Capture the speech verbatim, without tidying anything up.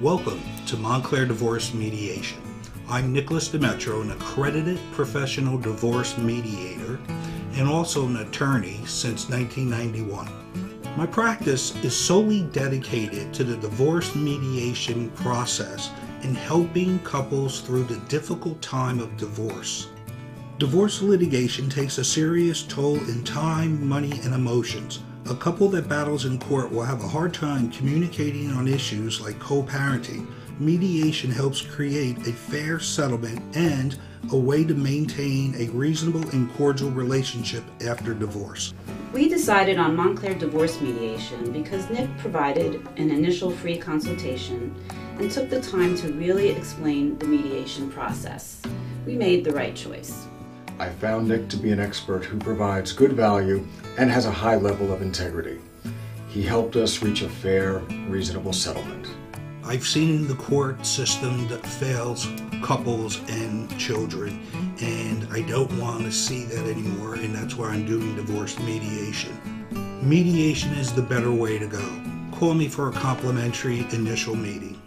Welcome to Montclair Divorce Mediation. I'm Nicholas DeMetro, an accredited professional divorce mediator and also an attorney since nineteen ninety-one. My practice is solely dedicated to the divorce mediation process and helping couples through the difficult time of divorce. Divorce litigation takes a serious toll in time, money, and emotions. A couple that battles in court will have a hard time communicating on issues like co-parenting. Mediation helps create a fair settlement and a way to maintain a reasonable and cordial relationship after divorce. We decided on Montclair Divorce Mediation because Nick provided an initial free consultation and took the time to really explain the mediation process. We made the right choice. I found Nick to be an expert who provides good value and has a high level of integrity. He helped us reach a fair, reasonable settlement. I've seen the court system that fails couples and children, and I don't want to see that anymore, and that's why I'm doing divorce mediation. Mediation is the better way to go. Call me for a complimentary initial meeting.